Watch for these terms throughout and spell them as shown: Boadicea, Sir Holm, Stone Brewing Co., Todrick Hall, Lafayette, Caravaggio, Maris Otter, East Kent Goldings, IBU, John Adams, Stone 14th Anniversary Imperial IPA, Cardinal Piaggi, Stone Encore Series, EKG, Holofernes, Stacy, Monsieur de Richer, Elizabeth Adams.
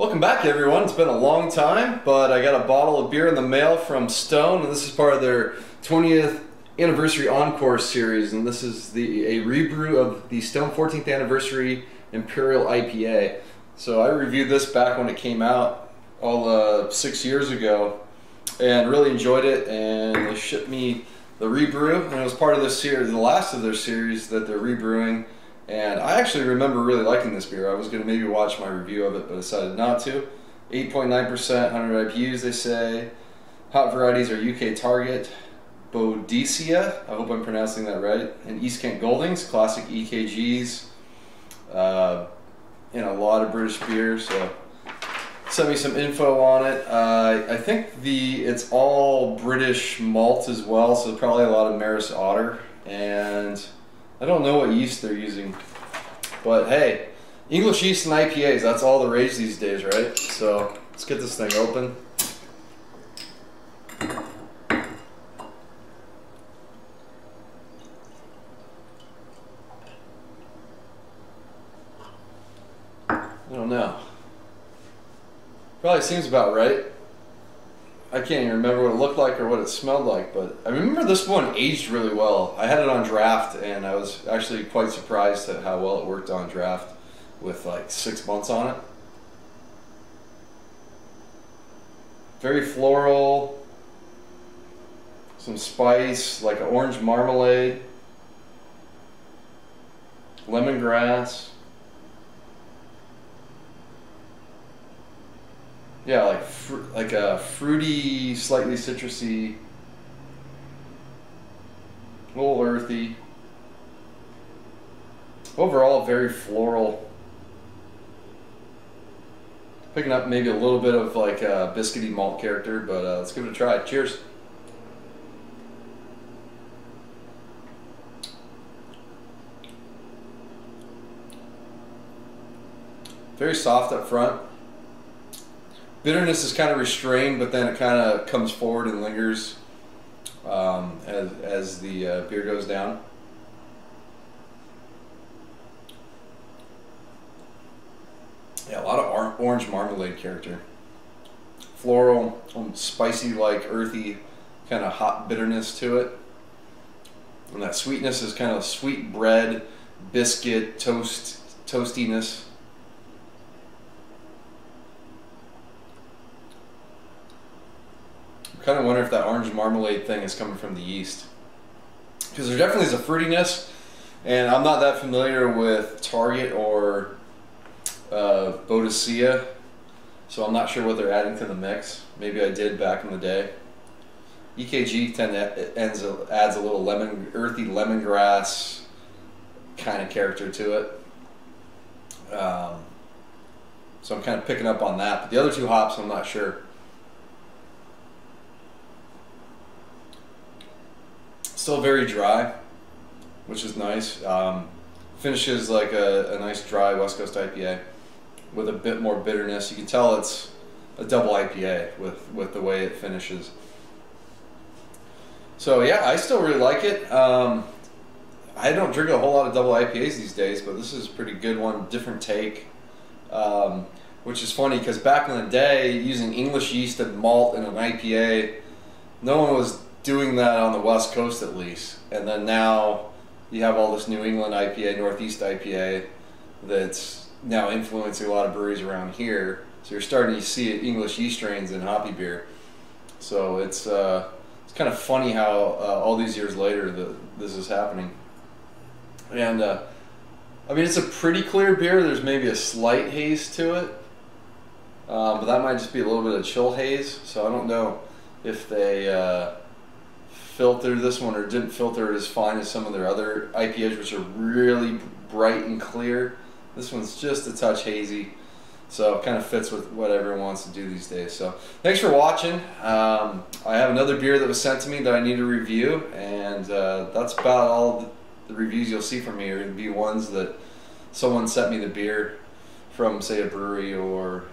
Welcome back, everyone. It's been a long time, but I got a bottle of beer in the mail from Stone, and this is part of their 20th Anniversary Encore series, and this is a rebrew of the Stone 14th Anniversary Imperial IPA. So I reviewed this back when it came out all 6 years ago, and really enjoyed it, and they shipped me the rebrew, and it was part of this series, the last of their series that they're rebrewing. And I actually remember really liking this beer. I was going to maybe watch my review of it, but I decided not to. 8.9%, 100 IBUs, they say. Hot varieties are UK Target, Boadicea, I hope I'm pronouncing that right, and East Kent Goldings, classic EKGs, and a lot of British beer. So sent me some info on it. I think it's all British malt as well, so probably a lot of Maris Otter, and I don't know what yeast they're using, but hey, English yeast and IPAs, that's all the rage these days, right? So let's get this thing open. I don't know. Probably seems about right. I can't even remember what it looked like or what it smelled like, but I remember this one aged really well. I had it on draft, and I was actually quite surprised at how well it worked on draft with like 6 months on it. Very floral, some spice, like an orange marmalade, lemongrass. Yeah, like a fruity, slightly citrusy, a little earthy. Overall, very floral. Picking up maybe a little bit of like a biscuity malt character, but let's give it a try. Cheers. Very soft up front. Bitterness is kind of restrained, but then it kind of comes forward and lingers as the beer goes down. Yeah, a lot of orange marmalade character. Floral, spicy, like earthy, kind of hot bitterness to it. And that sweetness is kind of sweet bread, biscuit, toastiness. I kind of wonder if that orange marmalade thing is coming from the yeast, because there definitely is a fruitiness, and I'm not that familiar with Target or Boadicea, so I'm not sure what they're adding to the mix. Maybe I did back in the day. EKG adds a little earthy lemongrass kind of character to it, so I'm kind of picking up on that, but the other two hops I'm not sure. Still very dry, which is nice. Finishes like a nice dry West Coast IPA with a bit more bitterness. You can tell it's a double IPA with the way it finishes. So yeah, I still really like it. I don't drink a whole lot of double IPAs these days, but this is a pretty good one, different take. Which is funny, because back in the day, using English yeast and malt in an IPA, no one was doing that on the West Coast at least. And then now you have all this New England IPA, Northeast IPA that's now influencing a lot of breweries around here. So you're starting to see English yeast strains in hoppy beer. So it's kind of funny how all these years later this is happening. And I mean, it's a pretty clear beer. There's maybe a slight haze to it, but that might just be a little bit of chill haze. So I don't know if they filter this one, or didn't filter as fine as some of their other IPAs, which are really bright and clear. This one's just a touch hazy, so it kind of fits with what everyone wants to do these days. So thanks for watching. I have another beer that was sent to me that I need to review, and that's about all the reviews you'll see from me. Are going to be ones that someone sent me the beer from, say, a brewery or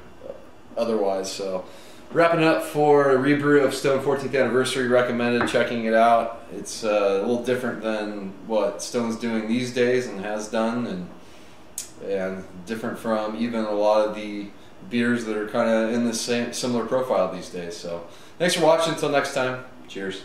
otherwise. So wrapping up for a rebrew of Stone 14th Anniversary, recommended checking it out. It's a little different than what Stone's doing these days and has done, and different from even a lot of the beers that are kind of in the same similar profile these days. So thanks for watching. Until next time, cheers.